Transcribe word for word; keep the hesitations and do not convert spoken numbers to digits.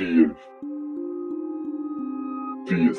fear, peace.